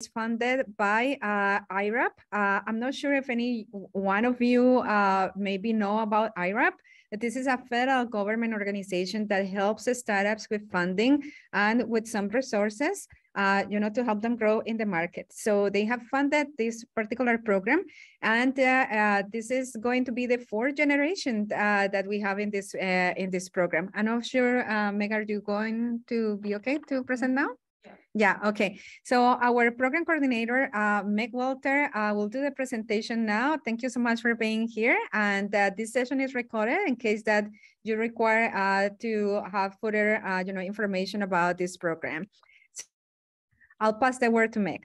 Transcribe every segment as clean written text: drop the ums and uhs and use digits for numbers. is funded by IRAP. I'm not sure if any one of you maybe know about IRAP. This is a federal government organization that helps startups with funding and with some resources, you know, to help them grow in the market. So they have funded this particular program, and this is going to be the fourth generation that we have in this program. I'm not sure, Meg, are you going to be okay to present now? Yeah, okay. So our program coordinator, Meg Walter, will do the presentation now. Thank you so much for being here. And this session is recorded in case that you require to have further you know, information about this program. So I'll pass the word to Meg.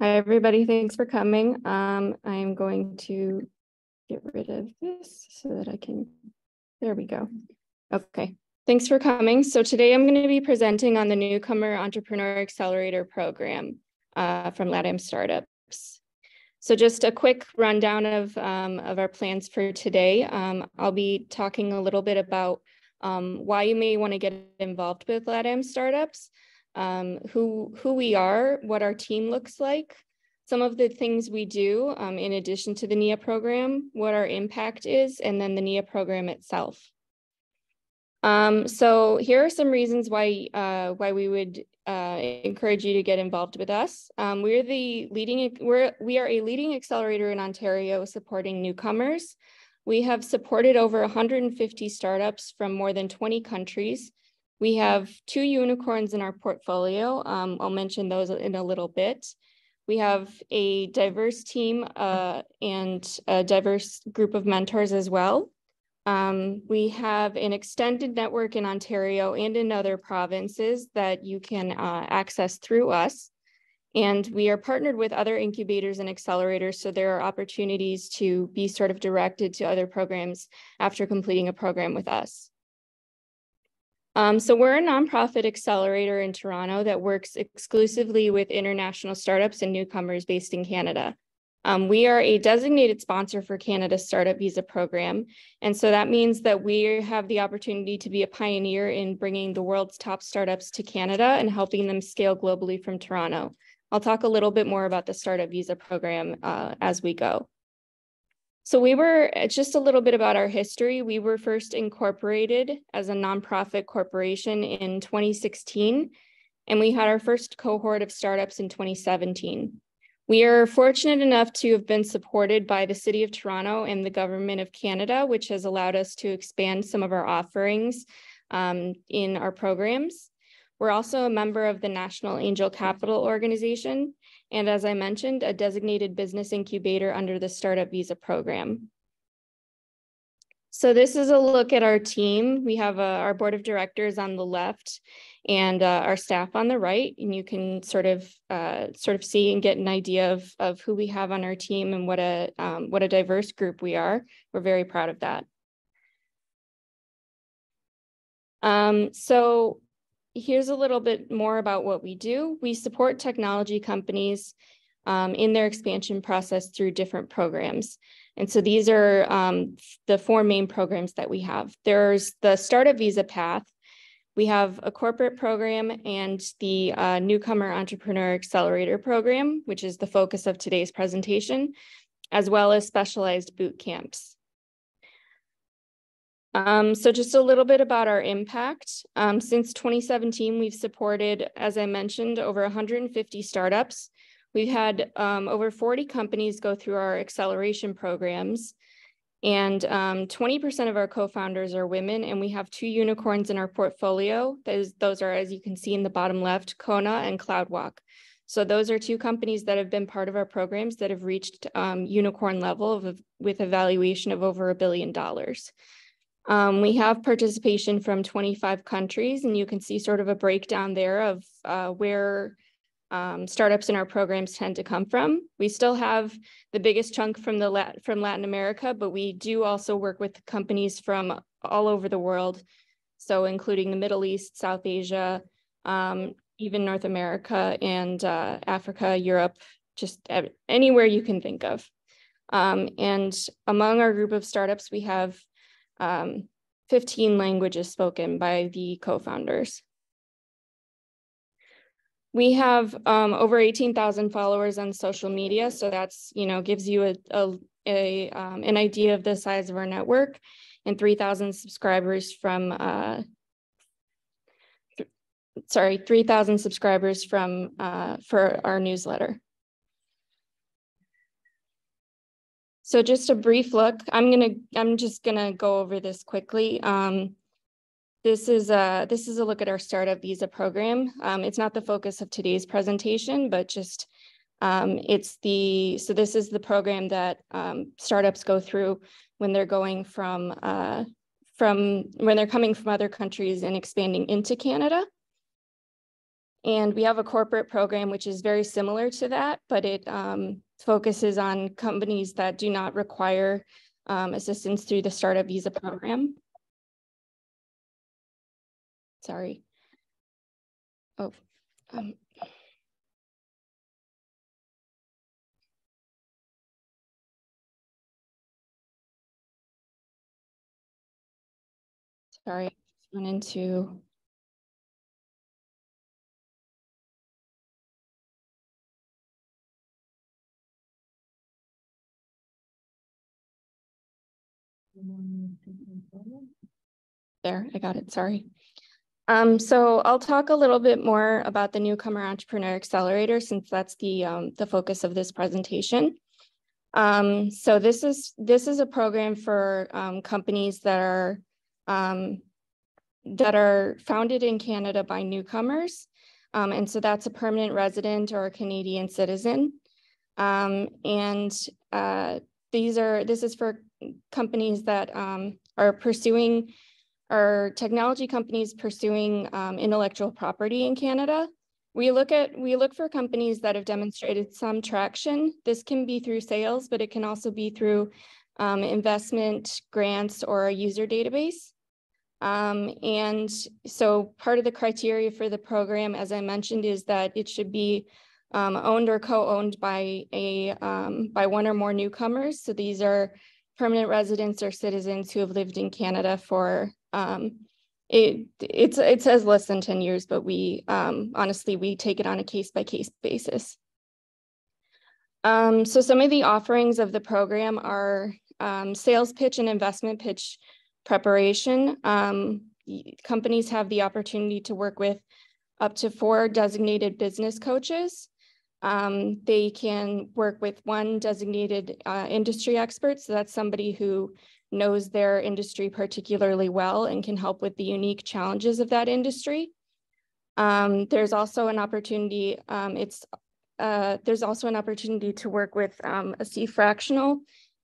Hi, everybody. Thanks for coming. I'm going to get rid of this so that I can, there we go. Okay. Thanks for coming. So today I'm going to be presenting on the Newcomer Entrepreneur Accelerator Program from LatAm Startups. So just a quick rundown of our plans for today. I'll be talking a little bit about why you may want to get involved with LatAm Startups, who we are, what our team looks like, some of the things we do in addition to the NEA program, what our impact is, and then the NEA program itself. So here are some reasons why we would encourage you to get involved with us. We are a leading accelerator in Ontario supporting newcomers. We have supported over 150 startups from more than 20 countries. We have 2 unicorns in our portfolio. I'll mention those in a little bit. We have a diverse team and a diverse group of mentors as well. We have an extended network in Ontario and in other provinces that you can access through us. And we are partnered with other incubators and accelerators, so there are opportunities to be sort of directed to other programs after completing a program with us. So we're a nonprofit accelerator in Toronto that works exclusively with international startups and newcomers based in Canada. We are a designated sponsor for Canada's Startup Visa Program, and so that means that we have the opportunity to be a pioneer in bringing the world's top startups to Canada and helping them scale globally from Toronto. I'll talk a little bit more about the Startup Visa Program as we go. So we were, just a little bit about our history, we were first incorporated as a nonprofit corporation in 2016, and we had our first cohort of startups in 2017. We are fortunate enough to have been supported by the City of Toronto and the Government of Canada, which has allowed us to expand some of our offerings in our programs. We're also a member of the National Angel Capital Organization, and as I mentioned, a designated business incubator under the Startup Visa Program. So this is a look at our team. We have our board of directors on the left and our staff on the right, and you can sort of see and get an idea of who we have on our team and what a diverse group we are. We're very proud of that. So here's a little bit more about what we do. We support technology companies in their expansion process through different programs. And so these are the 4 main programs that we have. There's the Startup Visa Path, we have a corporate program, and the Newcomer Entrepreneur Accelerator Program, which is the focus of today's presentation, as well as specialized boot camps. So just a little bit about our impact. Since 2017, we've supported, as I mentioned, over 150 startups. We've had over 40 companies go through our acceleration programs, and 20% of our co-founders are women, and we have 2 unicorns in our portfolio. Those are, as you can see in the bottom left, Kona and Cloudwalk. So those are 2 companies that have been part of our programs that have reached unicorn level with a valuation of over $1 billion. We have participation from 25 countries, and you can see sort of a breakdown there of where startups in our programs tend to come from. We still have the biggest chunk from Latin America, but we do also work with companies from all over the world, so including the Middle East, South Asia, even North America and Africa, Europe, just anywhere you can think of. And among our group of startups, we have 15 languages spoken by the co-founders. We have over 18,000 followers on social media, so that's, you know, gives you an idea of the size of our network, and 3,000 subscribers from 3,000 subscribers from for our newsletter. So just a brief look. I'm just gonna go over this quickly. This is a look at our startup visa program. It's not the focus of today's presentation, but just so this is the program that startups go through when they're going when they're coming from other countries and expanding into Canada. And we have a corporate program which is very similar to that, but it focuses on companies that do not require assistance through the startup visa program. Sorry. Oh. Sorry, I went into. There, I got it, sorry. So I'll talk a little bit more about the Newcomer Entrepreneur Accelerator, since that's the focus of this presentation. So this is a program for companies that are founded in Canada by newcomers. And so that's a permanent resident or a Canadian citizen. This is for companies that are pursuing, or technology companies pursuing intellectual property in Canada. We look for companies that have demonstrated some traction. This can be through sales, but it can also be through investment, grants, or a user database. And so part of the criteria for the program, as I mentioned, is that it should be owned or co-owned by one or more newcomers. So these are permanent residents or citizens who have lived in Canada for it says less than 10 years, but we honestly, we take it on a case-by-case basis. So some of the offerings of the program are sales pitch and investment pitch preparation. Companies have the opportunity to work with up to 4 designated business coaches. They can work with 1 designated industry expert. So that's somebody who knows their industry particularly well and can help with the unique challenges of that industry. There's also an opportunity to work with a C-fractional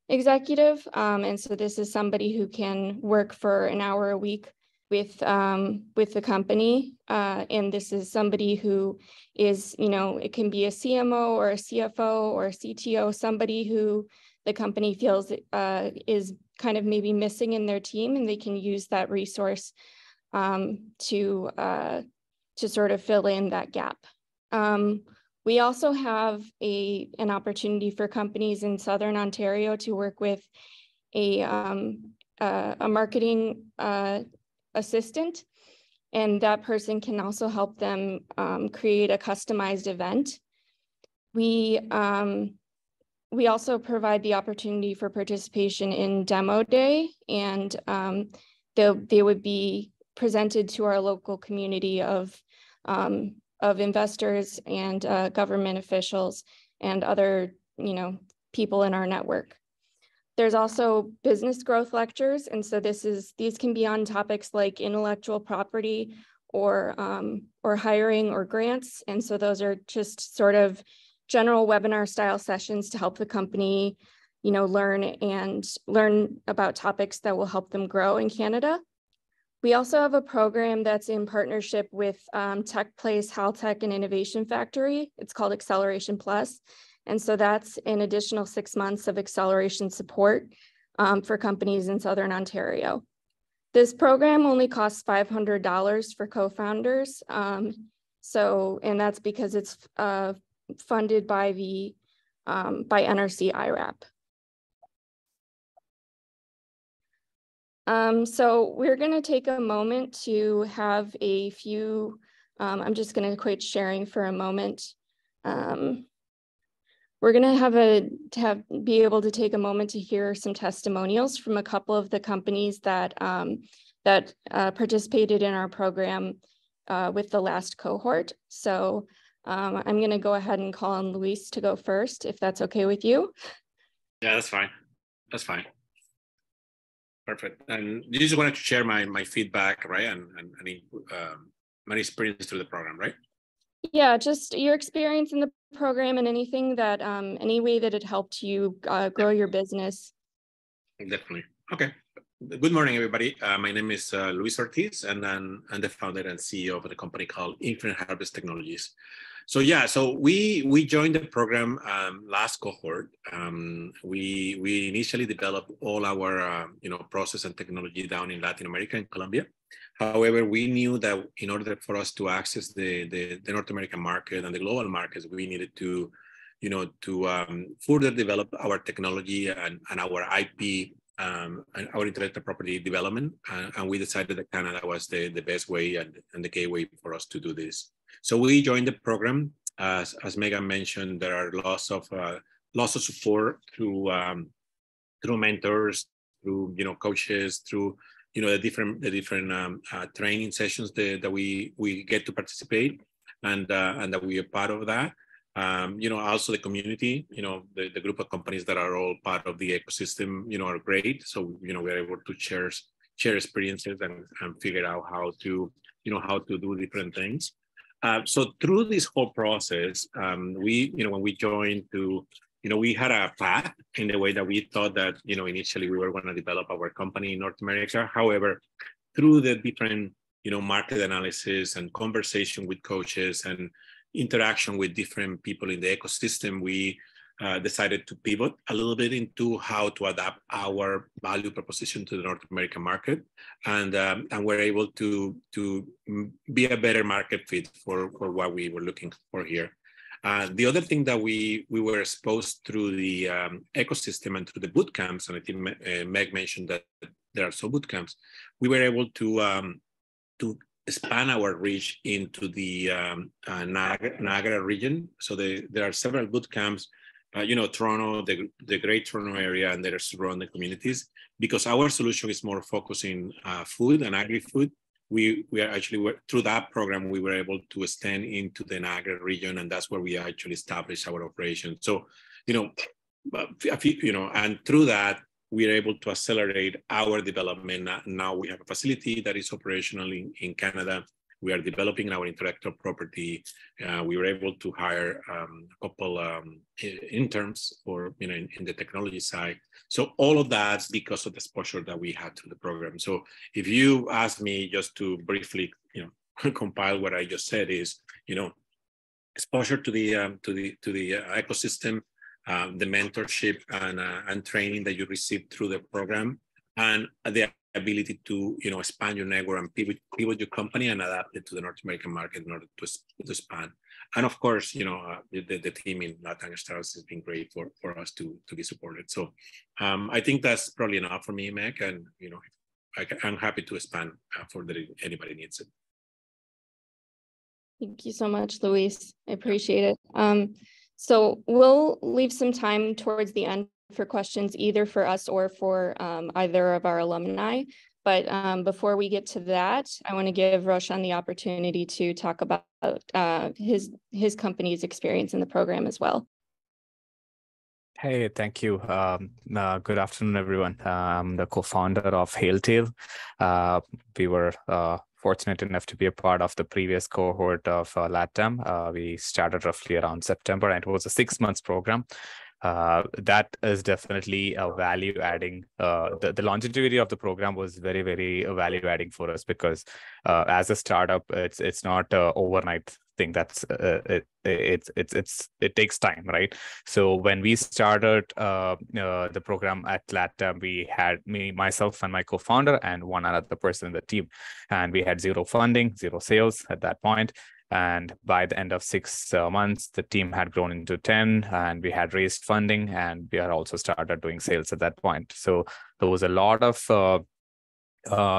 executive. And so this is somebody who can work for an hour a week with the company, and this is somebody who is, you know, it can be a CMO or a CFO or a CTO, somebody who the company feels is kind of maybe missing in their team, and they can use that resource to sort of fill in that gap. We also have an opportunity for companies in Southern Ontario to work with a marketing assistant, and that person can also help them create a customized event. We also provide the opportunity for participation in demo day, and they would be presented to our local community of investors and government officials and other, you know, people in our network. There's also business growth lectures, and so these can be on topics like intellectual property or hiring or grants, and so those are just sort of general webinar style sessions to help the company, you know, learn about topics that will help them grow in Canada. We also have a program that's in partnership with TechPlace, Haltech, and Innovation Factory. It's called Acceleration Plus. And so that's an additional 6 months of acceleration support for companies in Southern Ontario. This program only costs $500 for co-founders. And that's because it's funded by the by NRC IRAP. So we're going to take a moment to have a few I'm just going to quit sharing for a moment. We're going to be able to take a moment to hear some testimonials from a couple of the companies that participated in our program with the last cohort. So I'm going to go ahead and call on Luis to go first, if that's okay with you. Yeah, that's fine. That's fine. Perfect. And you just wanted to share my feedback, right? And my experience through the program, right? Yeah, just your experience in the program and anything that, any way that it helped you grow your business. Definitely. Okay. Good morning, everybody. My name is Luis Ortiz, and I'm the founder and CEO of the company called Infinite Harvest Technologies. So yeah, so we joined the program last cohort. We initially developed all our process and technology down in Latin America and Colombia. However, we knew that in order for us to access the North American market and the global markets, we needed to further develop our technology and our IP and our intellectual property development, and we decided that Canada was the best way and the gateway for us to do this. So we joined the program. As Megan mentioned, there are lots of support through mentors, through coaches, through the different training sessions that we get to participate, and that we are part of that. Also the community, the group of companies that are all part of the ecosystem, are great. So we're able to share experiences and figure out how to do different things. So through this whole process, when we joined, we had a path in the way that we thought that, initially we were going to develop our company in North America. However, through the different, market analysis and conversation with coaches and interaction with different people in the ecosystem, we decided to pivot a little bit into how to adapt our value proposition to the North American market, and we're able to be a better market fit for what we were looking for here. The other thing that we were exposed through the ecosystem and through the boot camps, and I think Meg mentioned that there are some boot camps, we were able to expand our reach into the Niagara region. So there are several boot camps. Toronto, the great Toronto area, and their surrounding communities, because our solution is more focused in food and agri-food. We are actually, through that program, we were able to extend into the Niagara region, and that's where we actually established our operation. So, and through that, we are able to accelerate our development. Now we have a facility that is operational in Canada. We are developing our intellectual property. We were able to hire a couple interns for in the technology side. So all of that's because of the exposure that we had to the program. So if you ask me just to briefly, compile what I just said is, exposure to the ecosystem, the mentorship and training that you receive through the program, and the ability to expand your network and pivot your company and adapt it to the North American market in order to expand. And of course, the team in LatAm Startups has been great for us to be supported. So I think that's probably enough for me, Meg, and I'm happy to expand further if anybody needs it. Thank you so much, Luis. I appreciate it. So we'll leave some time towards the end for questions, either for us or for either of our alumni. But before we get to that, I want to give Roshan the opportunity to talk about his company's experience in the program as well. Hey, thank you. Good afternoon, everyone. I'm the co-founder of Hail Tale. We were fortunate enough to be a part of the previous cohort of LatAm. We started roughly around September, and it was a 6-month program. That is definitely a value adding. The longevity of the program was very, very value adding for us, because as a startup, it's not an overnight thing. That's it takes time, right? So when we started the program at LatAm, we had myself and my co-founder and one other person in the team, and we had zero funding, zero sales at that point. And by the end of 6 months, the team had grown into 10, and we had raised funding, and we had also started doing sales at that point. So there was a lot of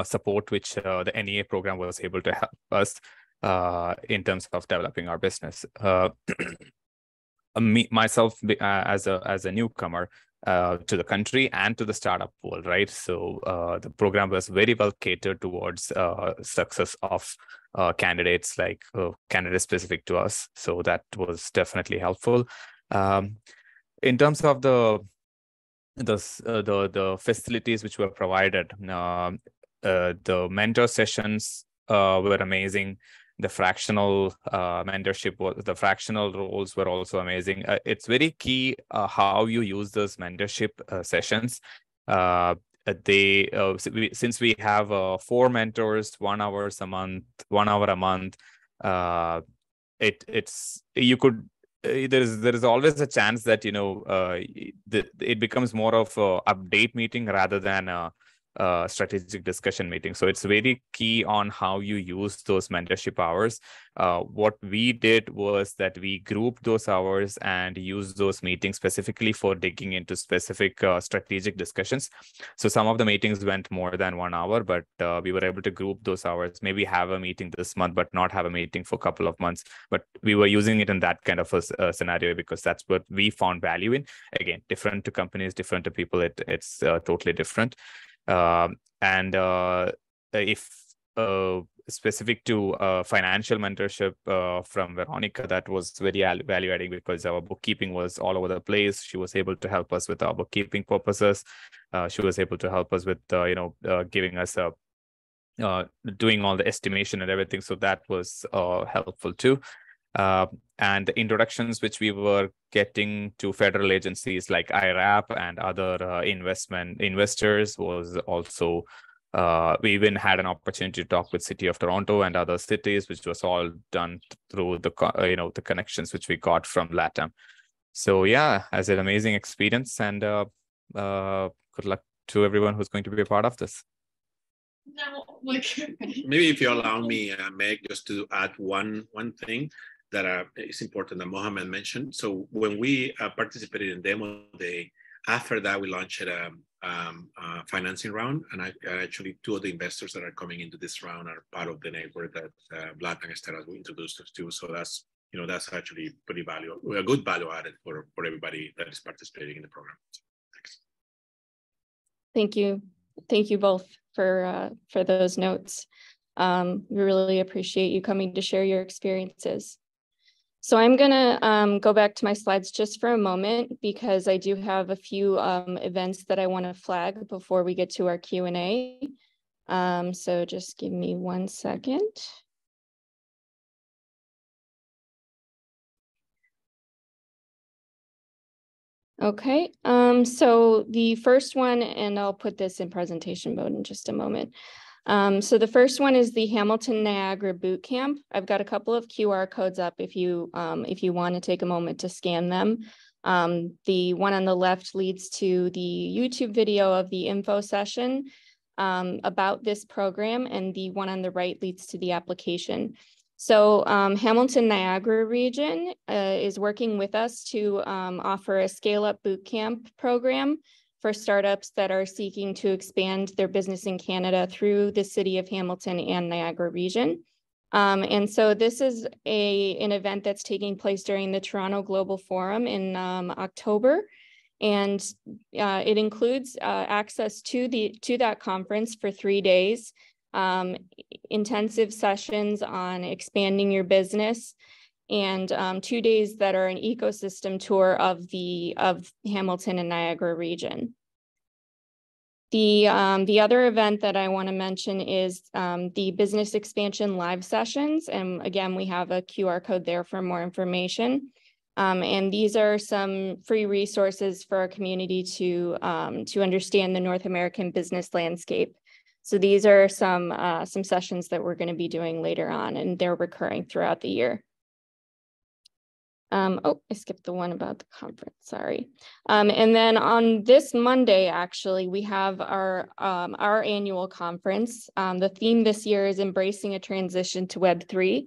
support which the NEA program was able to help us in terms of developing our business. Myself as a newcomer to the country and to the startup world, right? So the program was very well catered towards success of candidates, like candidates specific to us. So that was definitely helpful. In terms of the facilities which were provided, the mentor sessions were amazing. The fractional mentorship, the fractional roles were also amazing. It's very key how you use those mentorship sessions. Since we have 4 mentors, 1 hour a month, there is always a chance that it becomes more of an update meeting rather than a strategic discussion meeting. So it's very key on how you use those mentorship hours. What we did was that we grouped those hours and used those meetings specifically for digging into specific strategic discussions. So some of the meetings went more than 1 hour, but we were able to group those hours, maybe have a meeting this month, but not have a meeting for a couple of months. But we were using it in that kind of a scenario because that's what we found value in. Again, different to companies, different to people, it's totally different. If specific to financial mentorship from Veronica, that was very value-adding because our bookkeeping was all over the place. She was able to help us with our bookkeeping purposes. She was able to help us with, giving us a doing all the estimation and everything. So that was helpful too. And the introductions which we were getting to federal agencies like IRAP and other investors was also, we even had an opportunity to talk with City of Toronto and other cities, which was all done through the connections which we got from LatAm. So yeah, as an amazing experience, and good luck to everyone who's going to be a part of this. Maybe if you allow me, Meg, just to add one thing that is important that Mohamed mentioned. So when we participated in Demo Day, after that we launched a financing round, and actually 2 of the investors that are coming into this round are part of the network that Vlad and Estela introduced us to. So that's that's actually pretty valuable, a good value added for everybody that is participating in the program. Thanks. Thank you both for those notes. We really appreciate you coming to share your experiences. So I'm gonna go back to my slides just for a moment because I do have a few events that I wanna flag before we get to our Q&A. So just give me 1 second. Okay, so the first one, and I'll put this in presentation mode in just a moment. So the first one is the Hamilton Niagara Boot Camp. I've got a couple of QR codes up if you want to take a moment to scan them. The one on the left leads to the YouTube video of the info session about this program, and the one on the right leads to the application. So Hamilton Niagara region is working with us to offer a scale-up bootcamp program for startups that are seeking to expand their business in Canada through the city of Hamilton and Niagara region. And so this is an event that's taking place during the Toronto Global Forum in October. And it includes access to that conference for 3 days. Intensive sessions on expanding your business, and 2 days that are an ecosystem tour of Hamilton and Niagara region. The other event that I want to mention is the business expansion live sessions, and again we have a QR code there for more information. And these are some free resources for our community to understand the North American business landscape. So these are some sessions that we're going to be doing later on, and they're recurring throughout the year. Oh, I skipped the one about the conference, sorry. And then on this Monday, actually, we have our annual conference. The theme this year is embracing a transition to Web3.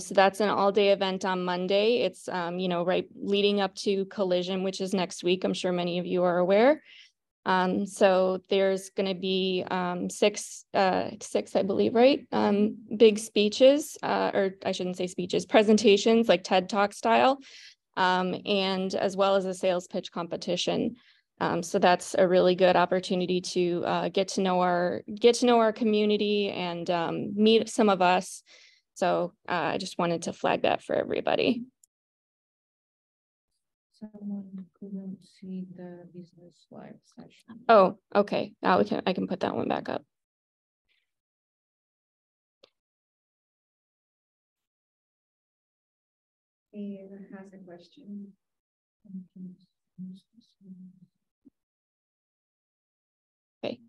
So that's an all-day event on Monday. It's right leading up to Collision, which is next week. I'm sure many of you are aware. So there's going to be six, I believe, right? Big speeches, or I shouldn't say speeches, presentations like TED Talk style, and as well as a sales pitch competition. So that's a really good opportunity to get to know our community and meet some of us. So I just wanted to flag that for everybody. Someone couldn't see the business live session. Oh, okay. Now I can put that one back up. Eva has a question. Okay.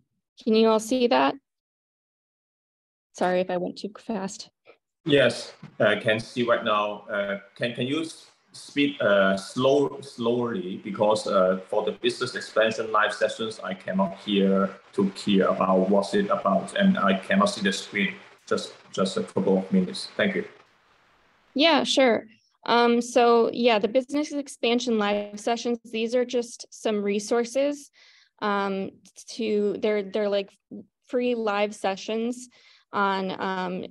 Can you all see that? Sorry if I went too fast. Yes, I can see right now. Can you speak slowly, because for the business expansion live sessions, I cannot hear too clear about what's it about, and I cannot see the screen. Just a couple of minutes. Thank you. Yeah, sure. So yeah, the business expansion live sessions, these are just some resources they're like free live sessions on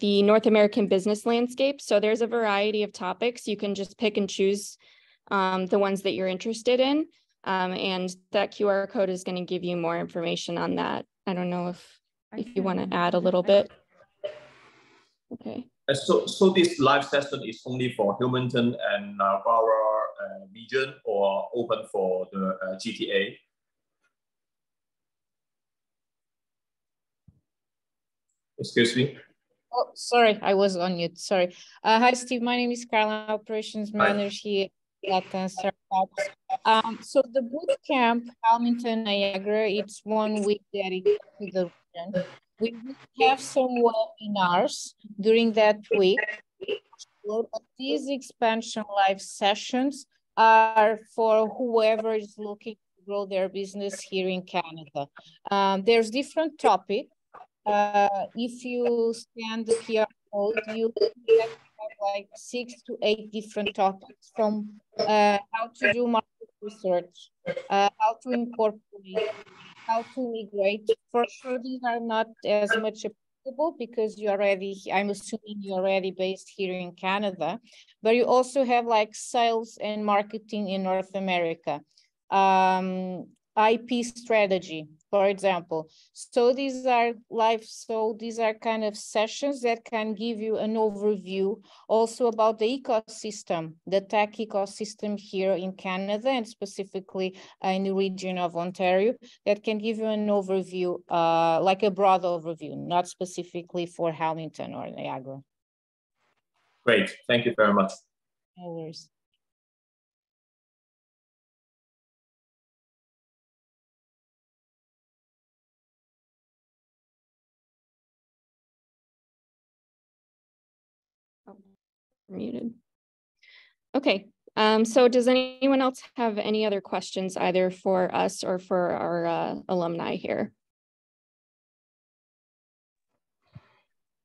the North American business landscape. So there's a variety of topics. You can just pick and choose the ones that you're interested in. And that QR code is going to give you more information on that. I don't know if you want to add a little bit. Okay. So this live session is only for Hamilton and Narbara region, or open for the GTA? Excuse me. Oh, sorry, I was on mute. Sorry. Hi, Steve. My name is Carla, operations manager here at LatAm Startups. So the boot camp, Hamilton, Niagara, it's 1 week dedicated to the region. We have some webinars during that week. These expansion live sessions are for whoever is looking to grow their business here in Canada. There's different topics. If you scan the QR code, you have like 6 to 8 different topics, from how to do market research, how to incorporate, how to migrate. For sure, these are not as much applicable because you already, I'm assuming you're already based here in Canada, but you also have like sales and marketing in North America, IP strategy, for example. So these are live, so these are kind of sessions that can give you an overview also about the ecosystem, the tech ecosystem here in Canada, and specifically in the region of Ontario, that can give you an overview, like a broad overview, not specifically for Hamilton or Niagara. Great, thank you very much. No worries. Muted. Okay, so does anyone else have any other questions, either for us or for our alumni here?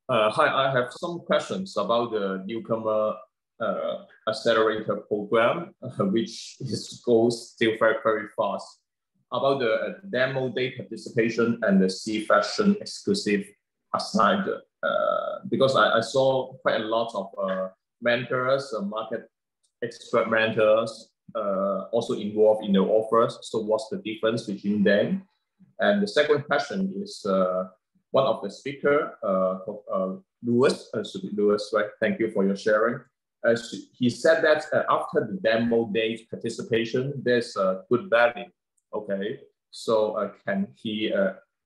Hi, I have some questions about the Newcomer Accelerator Program, which goes still very, very fast. About the demo day participation and the C-Fashion exclusive assigned, because I saw quite a lot of mentors, market experimenters also involved in the offers. So what's the difference between them? And the second question is, one of the speaker, Luis, right? Thank you for your sharing. He said that after the demo day participation, there's a good value, okay? So can he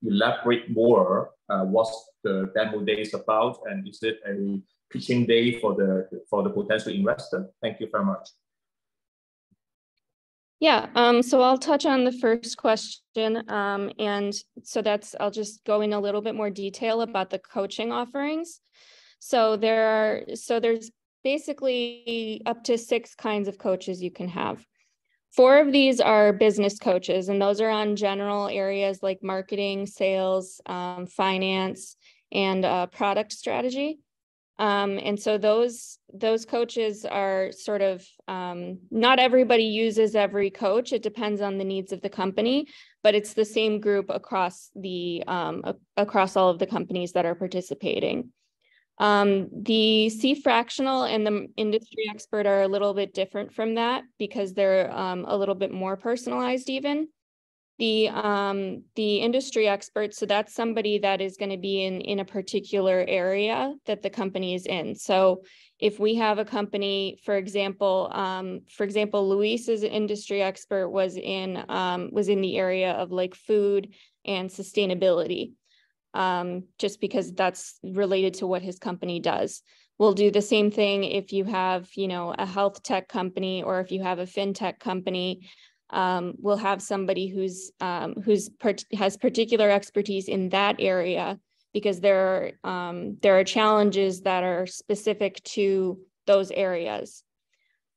elaborate more what's the demo day is about, and is it a pitching day for the potential investor? Thank you very much. Yeah, so I'll touch on the first question. And so that's, I'll just go in a little bit more detail about the coaching offerings. So there's basically up to 6 kinds of coaches you can have. 4 of these are business coaches, and those are on general areas like marketing, sales, finance, and product strategy. And so those coaches are sort of, not everybody uses every coach. It depends on the needs of the company, but it's the same group across the, across all of the companies that are participating. The C-Fractional and the Industry Expert are a little bit different from that because they're a little bit more personalized even. The Industry Expert, so that's somebody that is going to be in a particular area that the company is in. So if we have a company, for example, Luis's Industry Expert was in the area of like food and sustainability. Just because that's related to what his company does. We'll do the same thing if you have, you know, a health tech company or if you have a fintech company. We'll have somebody who's has particular expertise in that area because there are challenges that are specific to those areas.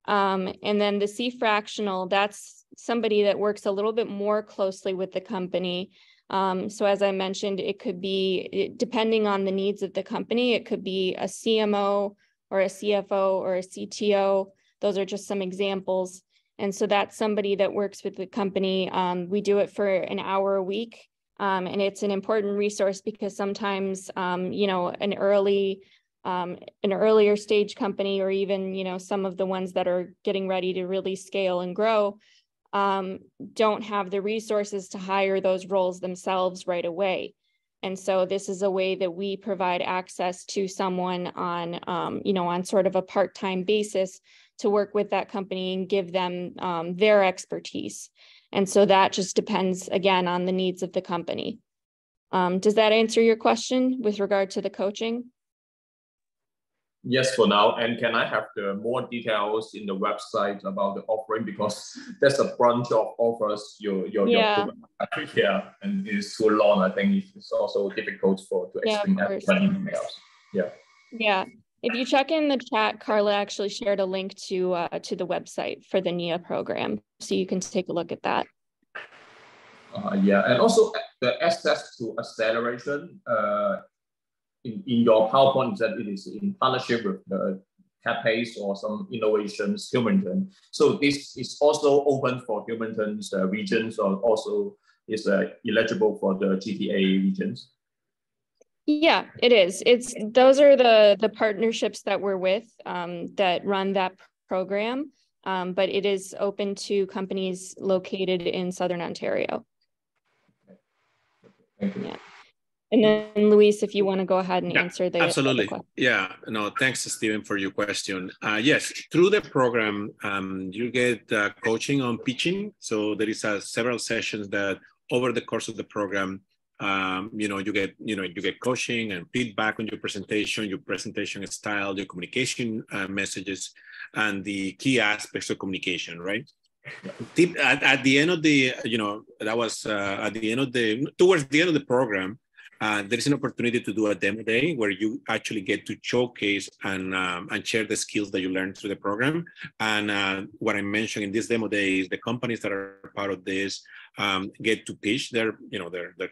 And then the C-Fractional, that's somebody that works a little bit more closely with the company. So as I mentioned, it could be, depending on the needs of the company, it could be a CMO or a CFO or a CTO. Those are just some examples. And so that's somebody that works with the company. We do it for an hour a week. And it's an important resource because sometimes, you know, an earlier stage company, or even, you know, some of the ones that are getting ready to really scale and grow, don't have the resources to hire those roles themselves right away. And so this is a way that we provide access to someone on, you know, on sort of a part-time basis to work with that company and give them their expertise. And so that just depends, again, on the needs of the company. Does that answer your question with regard to the coaching? Yes, for now. And can I have the more details in the website about the offering, because there's a bunch of offers your yeah, and it's so long. I think it's also difficult to explain that by emails. Yeah. If you check in the chat, Carla actually shared a link to the website for the NIA program, so you can take a look at that. Yeah, and also the access to acceleration. In your PowerPoint, that it is in partnership with the TechPlace or some innovations, Humanton. So this is also open for Humanton's regions, or also is eligible for the GTA regions. Yeah, it is. Those are the partnerships that we're with that run that program, but it is open to companies located in Southern Ontario. Thank you. Yeah. And then, Luis, if you want to go ahead and answer the absolutely. Question. Yeah, no, thanks, Stephen, for your question. Yes, through the program, you get coaching on pitching. So there is several sessions that over the course of the program, you get coaching and feedback on your presentation style, your communication messages, and the key aspects of communication, right? At the end of the, you know, that was at the end of the, towards the end of the program, there is an opportunity to do a demo day where you actually get to showcase and share the skills that you learned through the program. And what I mentioned in this demo day is the companies that are part of this get to pitch their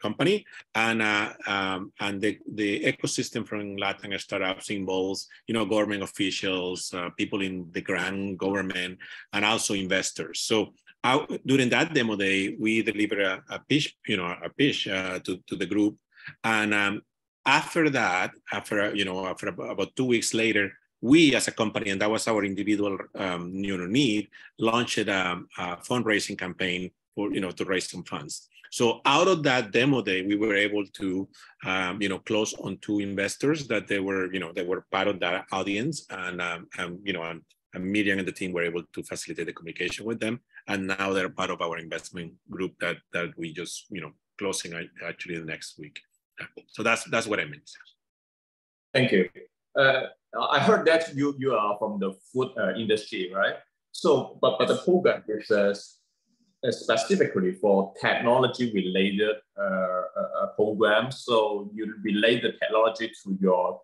company, and the ecosystem from LatAm Startups involves, you know, government officials, people in the grand government, and also investors. So during that demo day, we deliver a pitch to the group. And after that, after about 2 weeks later, we as a company, and that was our individual need, launched a fundraising campaign for, you know, to raise some funds. So out of that demo day, we were able to, close on 2 investors that they were part of that audience, and Miriam and the team were able to facilitate the communication with them, and now they're part of our investment group that we just, you know, closing actually the next week. So that's what I meant. Thank you. I heard that you are from the food industry, right? So, but the program is specifically for technology-related program. So you relate the technology to your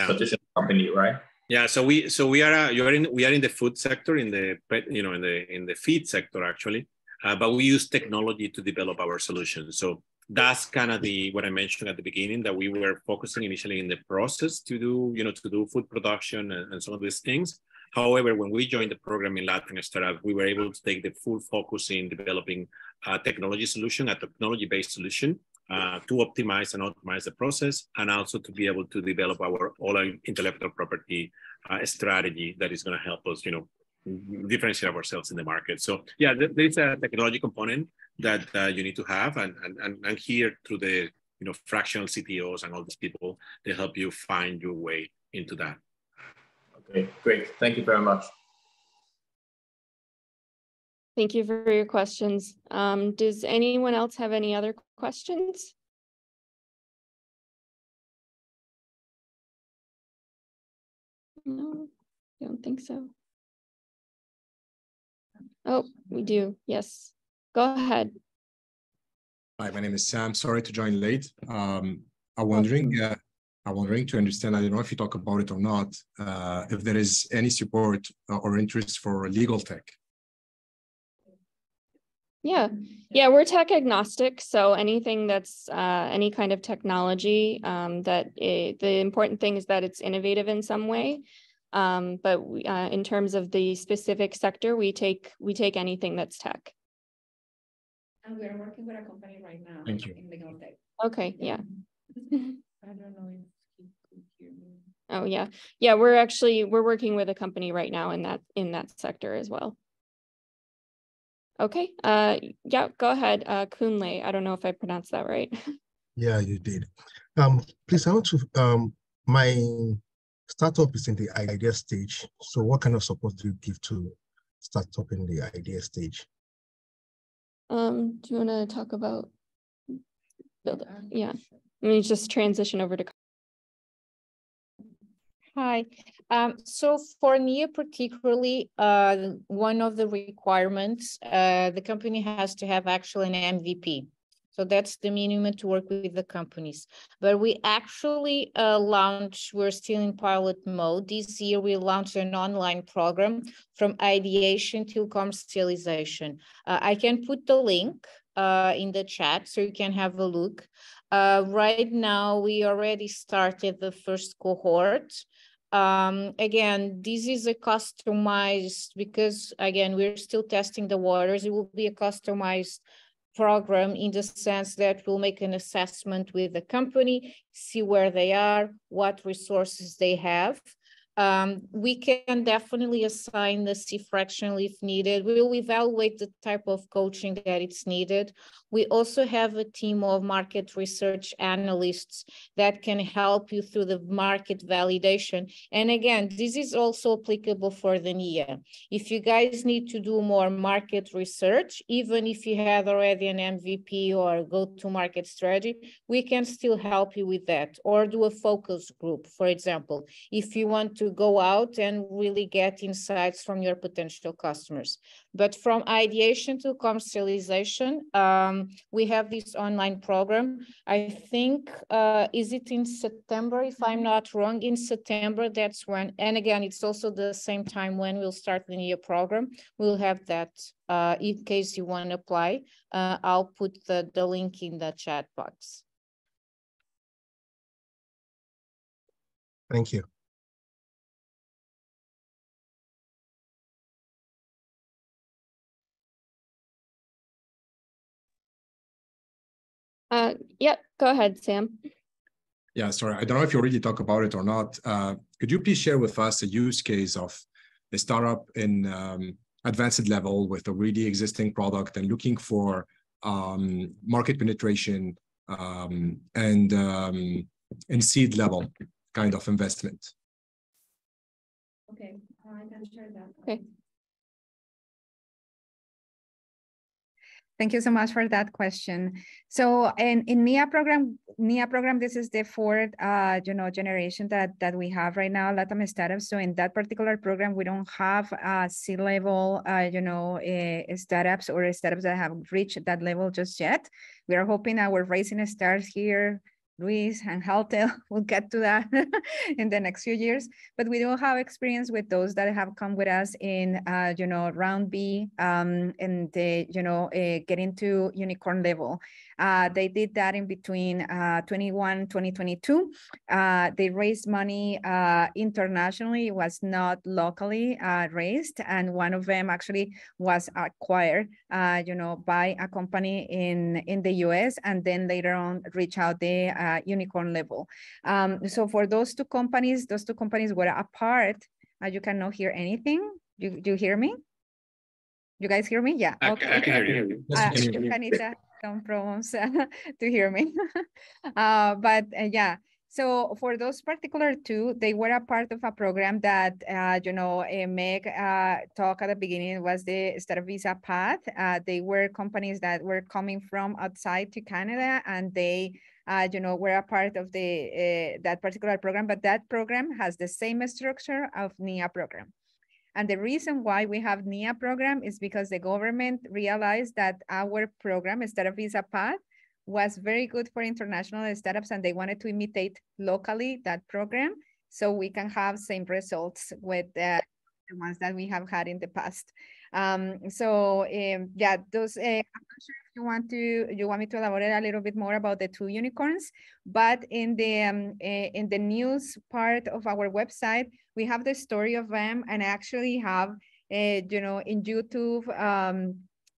traditional company, right? Yeah. So we are in the food sector, in the feed sector actually. But we use technology to develop our solutions. So that's kind of the what I mentioned at the beginning, that we were focusing initially in the process to do, to do food production and some of these things. However, when we joined the program in LatAm Startup, we were able to take the full focus in developing a technology solution, a technology-based solution, to optimize and optimize the process, and also to be able to develop all our intellectual property strategy that is going to help us, differentiate ourselves in the market. So yeah, there's a technology component that you need to have, and here through the fractional CTOs and all these people, they help you find your way into that. Okay, great. Thank you very much. Thank you for your questions. Does anyone else have any other questions? No, I don't think so. Oh, we do. Yes, go ahead. Hi, my name is Sam. Sorry to join late. I'm wondering to understand, I don't know if you talk about it or not, if there is any support or interest for legal tech. Yeah, we're tech agnostic. So anything that's any kind of technology, the important thing is that it's innovative in some way. But we, in terms of the specific sector, we take anything that's tech. And we're working with a company right now. Thank you. In legal tech. Okay, yeah. I don't know if you could hear me. Oh yeah. Yeah, we're working with a company right now in that sector as well. Okay. Yeah, go ahead. Kunle. I don't know if I pronounced that right. Yeah, you did. Please, I want to my startup is in the idea stage. So what kind of support do you give to startup in the idea stage? Do you want to talk about build up? Yeah. Let me just transition over to. Hi. So for NIA particularly, one of the requirements, the company has to have actually an MVP. So that's the minimum to work with the companies. But we actually launched, we're still in pilot mode. This year, we launched an online program from ideation to commercialization. I can put the link in the chat so you can have a look. Right now, we already started the first cohort. Again, this is a customized, because again, we're still testing the waters. It will be a customized program in the sense that we'll make an assessment with the company, see where they are, what resources they have. We can definitely assign the C fractional if needed. We will evaluate the type of coaching that it's needed. We also have a team of market research analysts that can help you through the market validation. And again, this is also applicable for the NIA. If you guys need to do more market research, even if you had already an MVP or go-to-market strategy, we can still help you with that, or do a focus group, for example, if you want to go out and really get insights from your potential customers. But from ideation to commercialization, we have this online program. I think, is it in September, if I'm not wrong, in September, that's when, and again, it's also the same time when we'll start the new program. We'll have that in case you want to apply. I'll put the link in the chat box. Thank you. Yeah, go ahead, Sam. Yeah, sorry, I don't know if you already talked about it or not. Could you please share with us a use case of a startup in advanced level with a really existing product and looking for market penetration and seed level kind of investment? Okay, I can share that. Okay. Thank you so much for that question. So in NIA program, this is the fourth generation that we have right now, LatAm Startups. So in that particular program, we don't have C-level startups or startups that have reached that level just yet. We are hoping our rising stars here Luis and Hail Tale, we'll get to that in the next few years. But we do have experience with those that have come with us in, you know, round B and they, you know, get into unicorn level. They did that in between 2021 and 2022. They raised money internationally. It was not locally raised. And one of them actually was acquired, you know, by a company in the US, and then later on reach out the unicorn level. So for those two companies were apart. You cannot hear anything. Do you hear me? You guys hear me? Yeah. Okay. I can hear you. Anita, some problems to hear me. But yeah. So for those particular two, they were a part of a program that, you know, Meg talked at the beginning, was the Startup Visa Path. They were companies that were coming from outside to Canada, and they, you know, were a part of the that particular program. But that program has the same structure of NIA program. And the reason why we have NIA program is because the government realized that our program, Startup Visa Path, was very good for international startups, and they wanted to imitate locally that program so we can have same results with the ones that we have had in the past. Yeah, those, I'm not sure if you want me to elaborate a little bit more about the two unicorns, but in the news part of our website, we have the story of them, and I actually have, you know, in YouTube,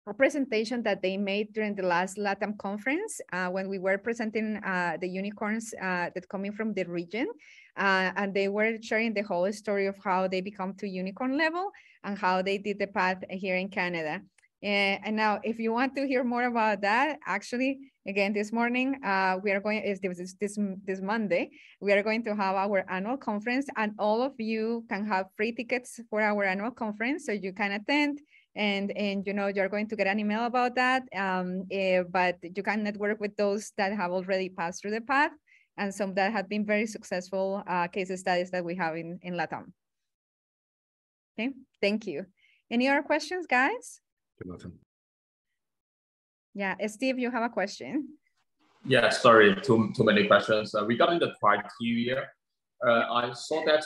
a presentation that they made during the last LatAm conference when we were presenting the unicorns that coming from the region. And they were sharing the whole story of how they become to unicorn level and how they did the path here in Canada. And now if you want to hear more about that, actually, again, this morning, we are going, this Monday, we are going to have our annual conference, and all of you can have free tickets for our annual conference, so you can attend. And you know, you're going to get an email about that, but you can network with those that have already passed through the path and some that have been very successful case studies that we have in LATAM. Okay, thank you. Any other questions, guys? Yeah, Steve, you have a question. Yeah, sorry, too many questions. Regarding the criteria, I saw that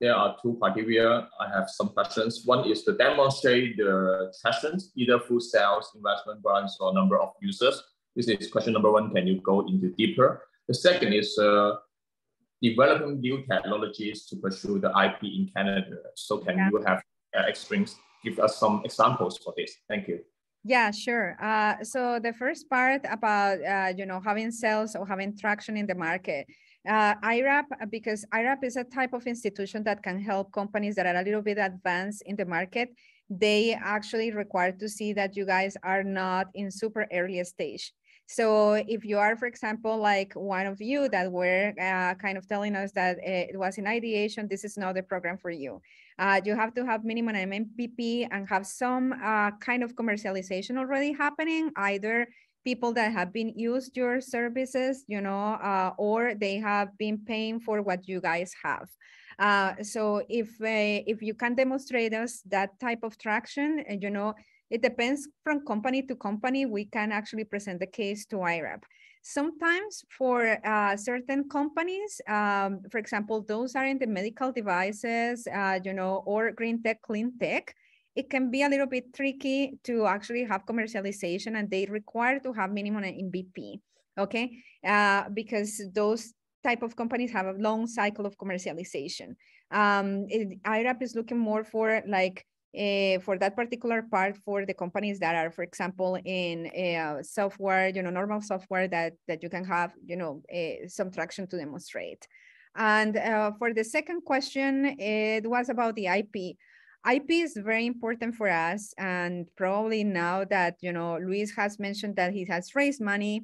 there are two criteria. I have some questions. One is to demonstrate the sessions, either through sales, investment brands, or number of users. This is question number one. Can you go into deeper? The second is developing new technologies to pursue the IP in Canada. So can you have experience, give us some examples for this? Thank you. Yeah, sure. So the first part about, you know, having sales or having traction in the market. IRAP, because IRAP is a type of institution that can help companies that are a little bit advanced in the market. They actually require to see that you guys are not in super early stage. So if you are, for example, like one of you that were kind of telling us that it was in ideation, this is not the program for you. You have to have minimum MPP and have some kind of commercialization already happening, either people that have been used your services, you know, or they have been paying for what you guys have. So if you can demonstrate us that type of traction, and you know, it depends from company to company, we can actually present the case to IRAP. Sometimes for certain companies, for example, those are in the medical devices, you know, or green tech, clean tech, it can be a little bit tricky to actually have commercialization, and they require to have minimum MVP, okay? Because those type of companies have a long cycle of commercialization. IRAP is looking more for like, for that particular part for the companies that are, for example, in software, you know, normal software that you can have, you know, some traction to demonstrate. And for the second question, it was about the IP. IP is very important for us, and probably now that, you know, Luis has mentioned that he has raised money,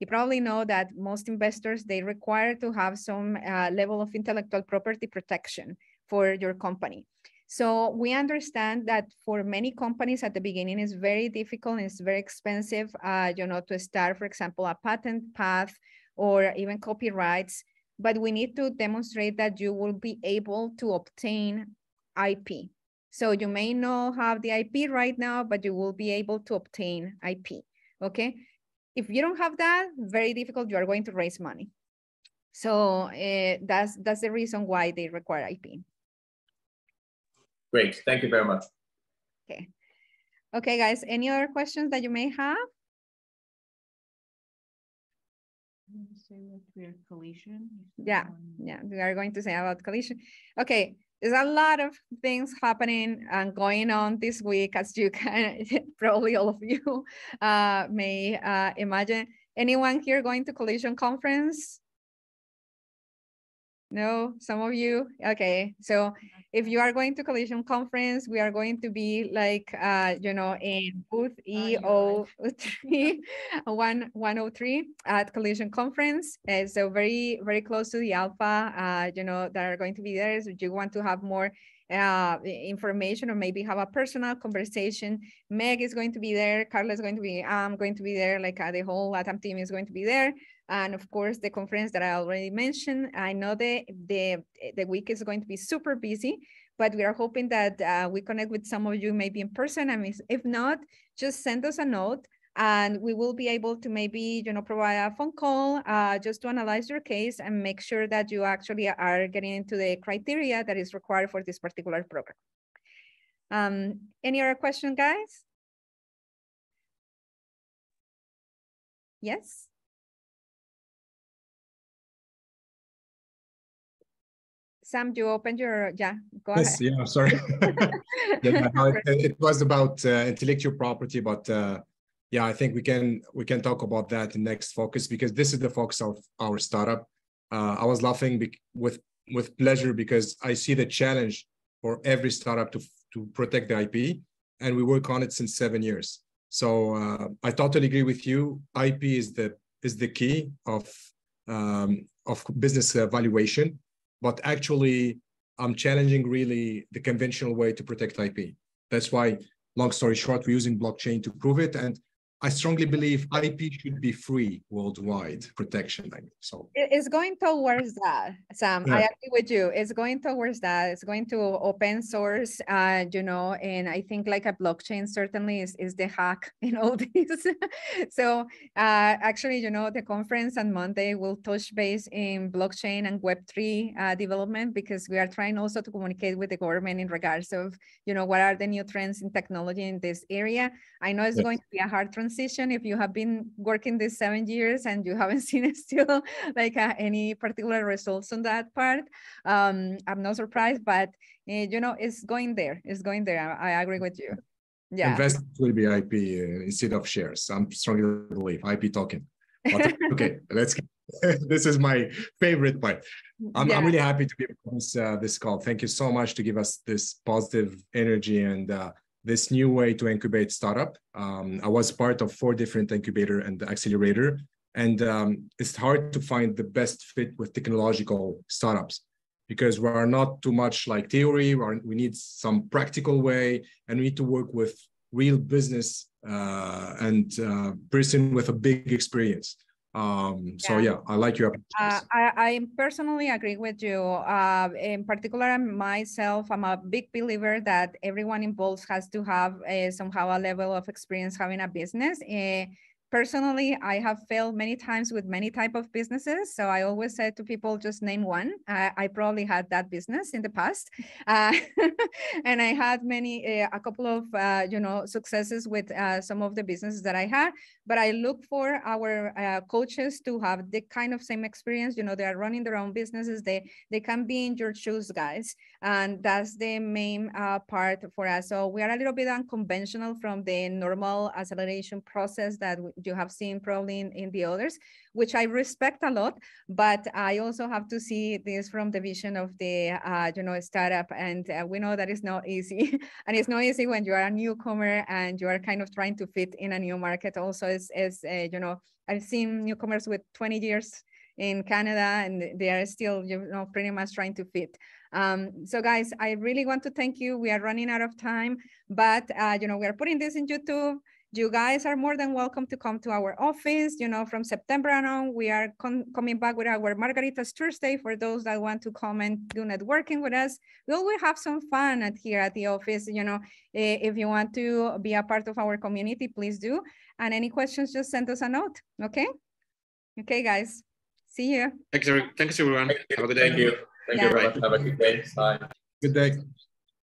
you probably know that most investors, they require to have some level of intellectual property protection for your company. So we understand that for many companies at the beginning, it's very difficult, and it's very expensive, you know, to start, for example, a patent path or even copyrights, but we need to demonstrate that you will be able to obtain IP. So you may not have the IP right now, but you will be able to obtain IP, okay? If you don't have that, very difficult, you are going to raise money. So that's the reason why they require IP. Great, thank you very much. Okay. Okay, guys, any other questions that you may have? Collision. Yeah, yeah, we are going to say about Collision. Okay, there's a lot of things happening and going on this week, as you can probably all of you may imagine. Anyone here going to Collision conference? No, some of you? Okay, so if you are going to Collision conference, we are going to be like, you know, in booth E03, 103 at Collision conference. So very, very close to the alpha, you know, that are going to be there. So if you want to have more information or maybe have a personal conversation, Meg is going to be there, Carla is going to be, I'm going to be there, like the whole LatAm team is going to be there. And of course, the conference that I already mentioned. I know the week is going to be super busy, but we are hoping that we connect with some of you maybe in person. I mean, if not, just send us a note and we will be able to maybe, you know, provide a phone call just to analyze your case and make sure that you actually are getting into the criteria that is required for this particular program. Any other question, guys? Yes? Sam, you opened your, yeah, go ahead. Yes, yeah, sorry. Yeah, no, it was about intellectual property, but yeah, I think we can talk about that in next focus, because this is the focus of our startup. I was laughing with pleasure because I see the challenge for every startup to protect the IP, and we work on it since 7 years. So I totally agree with you. IP is the key of business valuation. But actually, I'm challenging really the conventional way to protect IP. That's why, long story short, we're using blockchain to prove it. And I strongly believe IP should be free worldwide protection. So it's going towards that, Sam. Yeah. I agree with you. It's going towards that. It's going to open source, you know, and I think like a blockchain certainly is the hack in all this. So actually, you know, the conference on Monday will touch base in blockchain and Web3 development, because we are trying also to communicate with the government in regards of, you know, what are the new trends in technology in this area. I know it's going to be a hard transition. If you have been working these 7 years and you haven't seen it still like any particular results on that part, I'm not surprised, but you know, it's going there. It's going there. I agree with you. Yeah. Investment will be IP instead of shares. I'm strongly believe IP token. But, okay, let's. This is my favorite part. I'm really happy to be on this call. Thank you so much to give us this positive energy and. This new way to incubate startup. I was part of 4 different incubator and accelerator, and it's hard to find the best fit with technological startups because we are not too much like theory, we need some practical way, and we need to work with real business and person with a big experience. So yeah, I like your approach. I personally agree with you. In particular, myself, I'm a big believer that everyone involved has to have somehow a level of experience having a business. Personally, I have failed many times with many type of businesses. So I always said to people, just name one. I probably had that business in the past. And I had a couple of, you know, successes with some of the businesses that I had, but I look for our coaches to have the kind of same experience. You know, they are running their own businesses. They can be in your shoes, guys. And that's the main part for us. So we are a little bit unconventional from the normal acceleration process that you have seen probably in the others, which I respect a lot, but I also have to see this from the vision of the, you know, startup. And we know that it's not easy. And it's not easy when you are a newcomer and you are kind of trying to fit in a new market. Also, you know, I've seen newcomers with 20 years in Canada, and they are still, you know, pretty much trying to fit. So guys, I really want to thank you. We are running out of time, but, you know, we are putting this in YouTube. You guys are more than welcome to come to our office. You know, from September on, we are coming back with our Margaritas Thursday for those that want to come and do networking with us. We always have some fun here at the office. You know, if you want to be a part of our community, please do. And any questions, just send us a note, okay? Okay, guys, see you. Thanks, everyone. Have a good day. Thank you. Thank you. Have a good day. Bye. Good day.